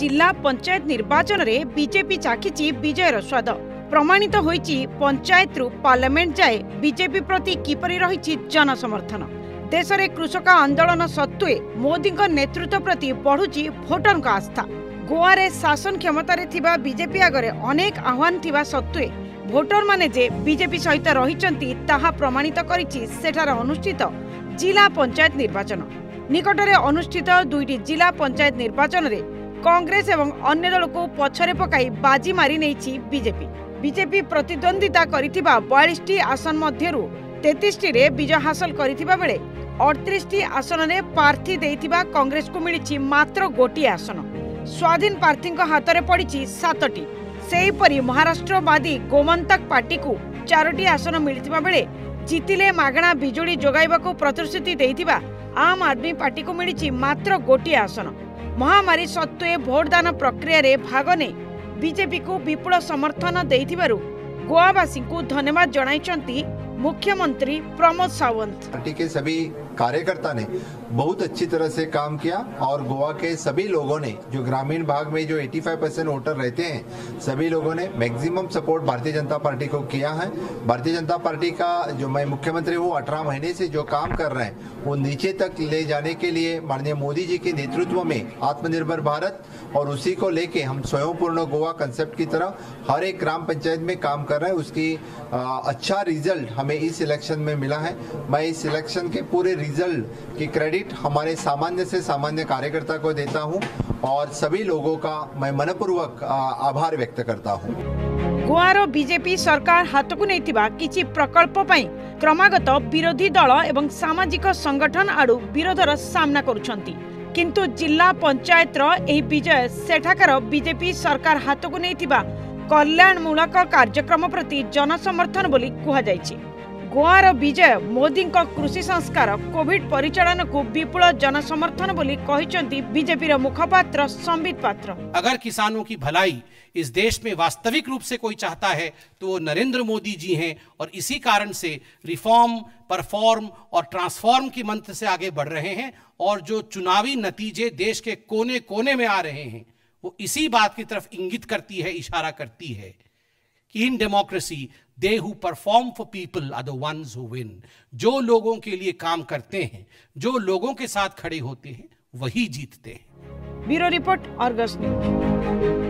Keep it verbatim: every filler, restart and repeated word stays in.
जिला पंचायत निर्वाचन रे बीजेपी चाखिची विजयर स्वाद। प्रमाणित होईची पंचायत रु पार्लियामेंट जाए बीजेपी प्रति किपरि रहिची जनसमर्थन। देश रे कृषक आंदोलन सत्वे मोदी नेतृत्व प्रति बढ़ुची भोटर आस्था। गोवा रे शासन क्षमतारे थिबा बीजेपी आगरे अनेक आह्वान थिबा सत्वे भोटर माने जे बीजेपी सहित रहिचंती ताहा प्रमाणित करिची सेठार अनुष्ठित जिला पंचायत निर्वाचन। निकटरे अनुष्ठित दुईटी जिला पंचायत निर्वाचन रे कांग्रेस एवं अन्य दल को पछरे पकाई बाजी मारी नैछि बीजेपी। बीजेपी प्रतिद्वंदिता करिथिबा बयालीस टी आसन मध्यरु तैंतीस टी रे विजय हासिल करिथिबा बेले अड़तीस टी आसन रे प्रार्थी देथिबा कांग्रेस को मिलिछि मात्र गोटी आसन। स्वाधीन प्रार्थी हाथ में पड़ी सात टी। सेहीपरि महाराष्ट्रवादी गोमंतक पार्टी को चारोटी आसन मिलता बेले जीतिले मागणा बिजुली जोगाइबाकू प्रतिश्रुति देथिबा आम आदमी पार्टी को मिलिछि मात्र गोटी आसन। महामारी सत्वे भोटदान प्रक्रिया रे भाग ने बीजेपी को विपुल समर्थन देथिबारु गोवावासी को धन्यवाद जणाइछंती मुख्यमंत्री प्रमोद सावंत। पार्टी के सभी कार्यकर्ता ने बहुत अच्छी तरह से काम किया और गोवा के सभी लोगों ने जो ग्रामीण भाग में जो पचासी परसेंट वोटर रहते हैं सभी लोगों ने maximum support Bharatiya Janata party को किया है। भारतीय जनता पार्टी का जो मैं मुख्यमंत्री हूँ अठारह महीने से जो काम कर रहे हैं वो नीचे तक ले जाने के लिए माननीय मोदी जी के नेतृत्व में आत्मनिर्भर भारत और उसी को लेके हम स्वयंपूर्ण गोवा कंसेप्ट की तरह हर एक ग्राम पंचायत में काम कर रहे हैं। उसकी अच्छा रिजल्ट हमें इस इलेक्शन में मिला है। मैं इस इलेक्शन के पूरे रिजल्ट की क्रेडिट हमारे सामान्य से सामान्य कार्यकर्ता को देता हूं और सभी लोगों का मैं मनपूर्वक आभार व्यक्त करता हूं। गोवारो बीजेपी सरकार हाथ को नैथिबा किछि प्रकल्प पई क्रमागत विरोधी दल एवं सामाजिक संगठन आडू विरोधर सामना करुछंती, किंतु जिला पंचायत रो एही विजय सेठाकर बीजेपी सरकार हाथ को नैथिबा कल्याणमूलक कार्यक्रम प्रति जनसमर्थन बोली कहा जायछि। गोवार विजय मोदी कृषि संस्कार कोविड परिचालन को विपुल जनसमर्थन बोली कहिसंती बीजेपी रा मुखपात्र संबित पात्र। अगर किसानों की भलाई इस देश में वास्तविक रूप से कोई चाहता है तो वो नरेंद्र मोदी जी हैं और इसी कारण से रिफॉर्म परफॉर्म और ट्रांसफॉर्म की मंत्र से आगे बढ़ रहे हैं और जो चुनावी नतीजे देश के कोने कोने में आ रहे हैं वो इसी बात की तरफ इंगित करती है, इशारा करती है कि in democracy They who perform for people are the ones who win. जो लोगों के लिए काम करते हैं, जो लोगों के साथ खड़े होते हैं, वही जीतते हैं। Bureau report, Argus news.